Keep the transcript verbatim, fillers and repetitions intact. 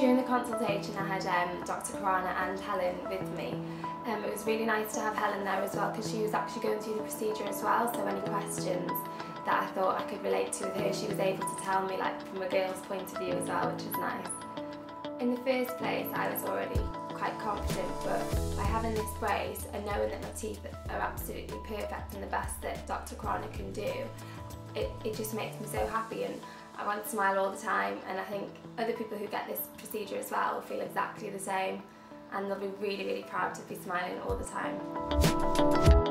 During the consultation I had um, Doctor Karana and Helen with me. Um, it was really nice to have Helen there as well because she was actually going through the procedure as well, so any questions that I thought I could relate to with her, she was able to tell me, like, from a girl's point of view as well, which was nice. In the first place I was already quite confident, but by having this brace and knowing that my teeth are absolutely perfect and the best that Doctor Karana can do, it, it just makes me so happy, and I want to smile all the time, and I think other people who get this procedure as well will feel exactly the same, and they'll be really, really proud to be smiling all the time.